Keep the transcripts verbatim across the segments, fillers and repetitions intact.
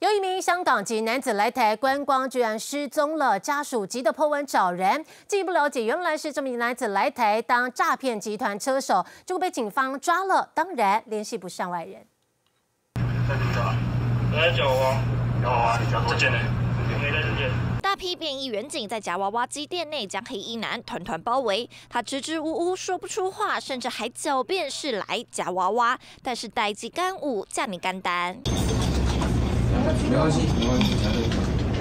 有一名香港籍男子来台观光，居然失踪了，家属急得 po 文找人。进一步了解，原来是这名男子来台当诈骗集团车手，结果被警方抓了，当然联系不上外人。大批便衣员警在夹娃娃机店内将黑衣男团团包围，他支支吾吾说不出话，甚至还狡辩是来夹娃娃，但是代志干有，这么简单。 没关系，没关系。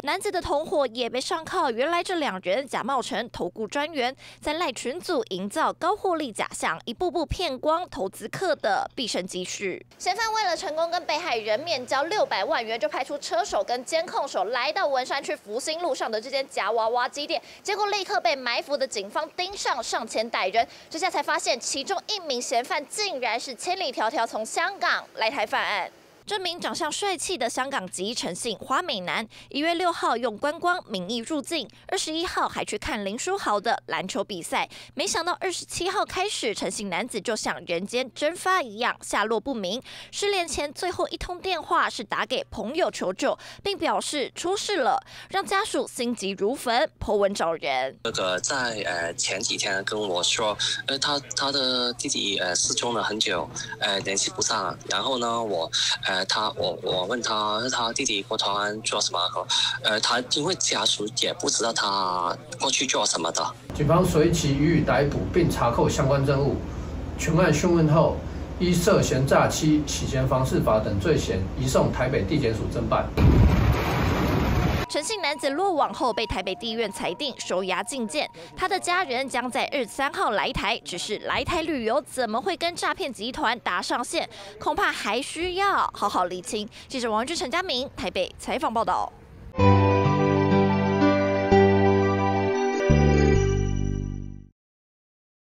男子的同伙也被上铐，原来这两人假冒成投顾专员，在赖群组营造高获利假象，一步步骗光投资客的毕生积蓄。嫌犯为了成功跟被害人面交六百万元，就派出车手跟监控手来到文山区福兴路上的这间夹娃娃机店，结果立刻被埋伏的警方盯上，上前逮人。这下才发现，其中一名嫌犯竟然是千里迢迢从香港来台犯案。 这名长相帅气的香港籍陈姓花美男，一月六号用观光名义入境，二十一号还去看林书豪的篮球比赛。没想到二十七号开始，陈姓男子就像人间蒸发一样下落不明。失联前最后一通电话是打给朋友求救，并表示出事了，让家属心急如焚，po文找人。那个在呃前几天跟我说，呃他他的弟弟呃失踪了很久，呃联系不上，然后呢我呃。 呃，他我我问他，他弟弟过台湾做什么？呃，他因为家属也不知道他过去做什么的。警方随即予以逮捕，并查扣相关证物。全案讯问后，依涉嫌诈欺、洗钱防治法等罪嫌，移送台北地检署侦办。 陈姓男子落网后被台北地院裁定收押禁见，他的家人将在二十三号来台，只是来台旅游怎么会跟诈骗集团搭上线，恐怕还需要好好厘清。记者王玉君、陈家明台北采访报道。